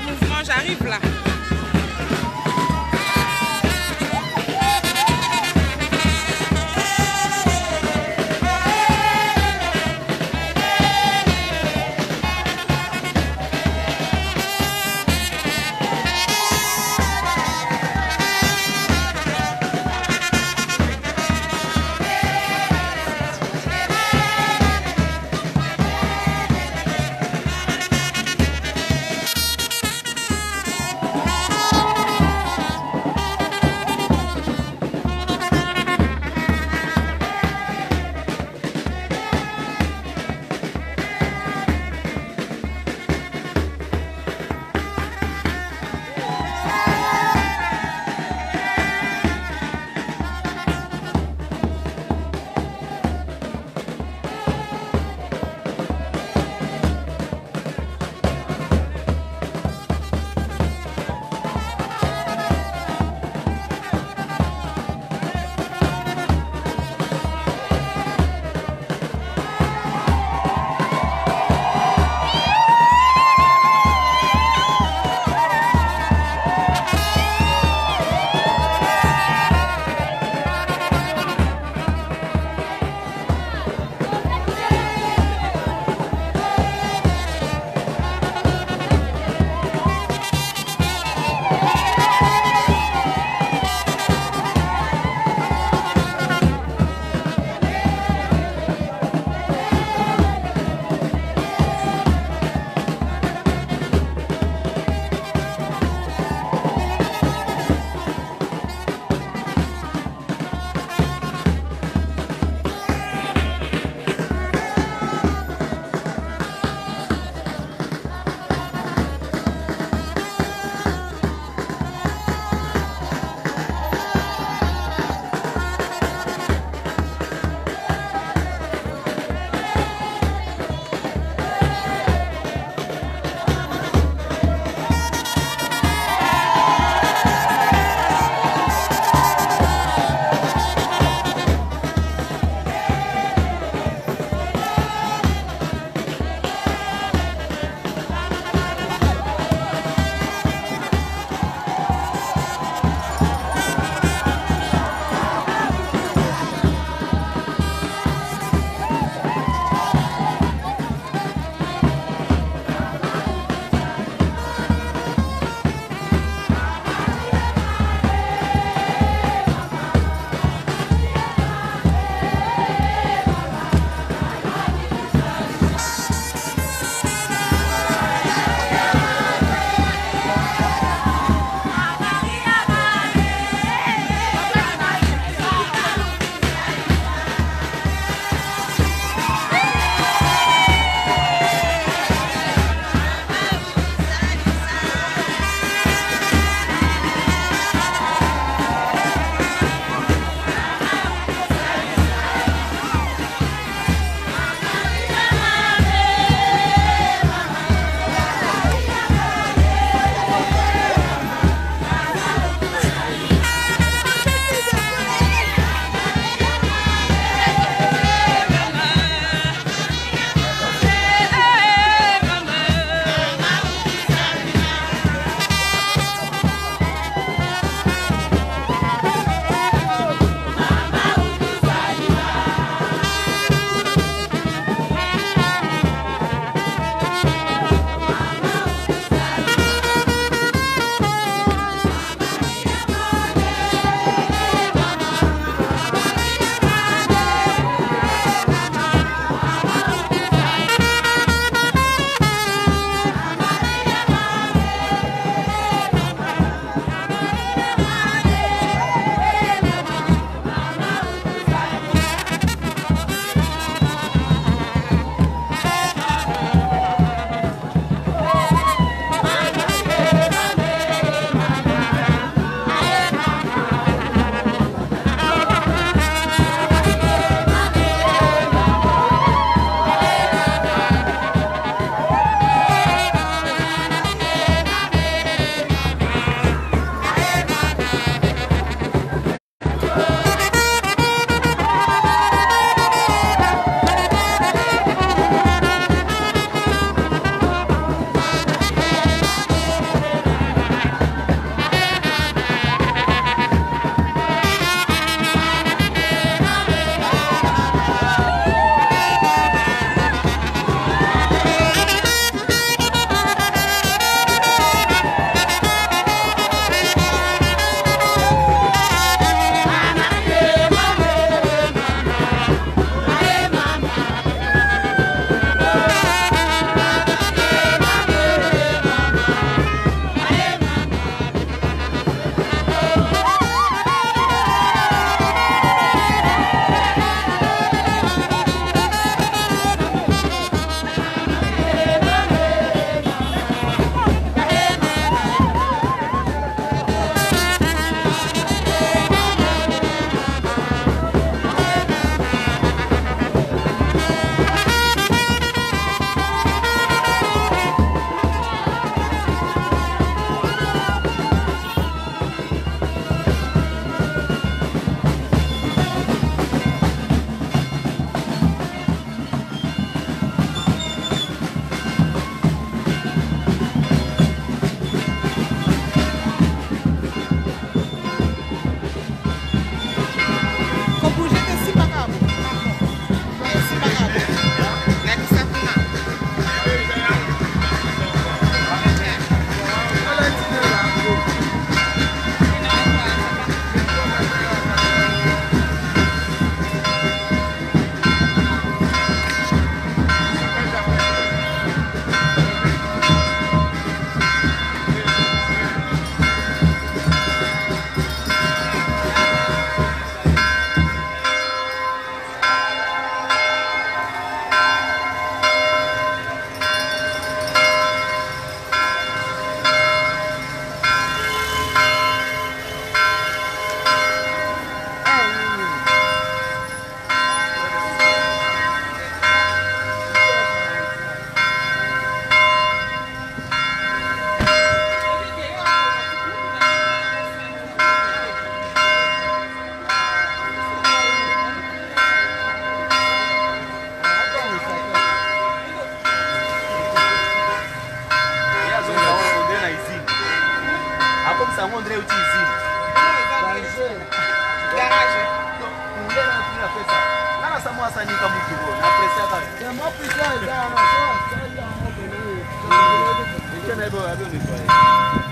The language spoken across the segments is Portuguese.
le mouvement, j'arrive là. como São André o Tizinho. Garagem. Mulher na primeira peça. Lá na Samoa Sanica muito boa. Na apreciada. É uma prisão, é uma coisa. Que é boa, é bonito.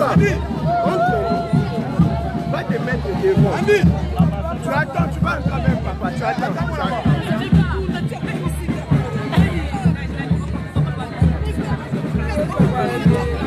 Andy, va te mettre devant. Andy, tu attends, tu vas quand même, papa. Tu attends, tu attends.